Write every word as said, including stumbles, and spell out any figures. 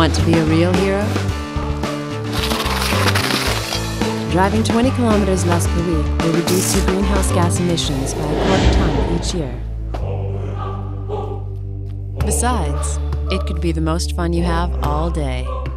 Want to be a real hero? Driving twenty kilometers less per week will reduce your greenhouse gas emissions by a quarter ton each year. Besides, it could be the most fun you have all day.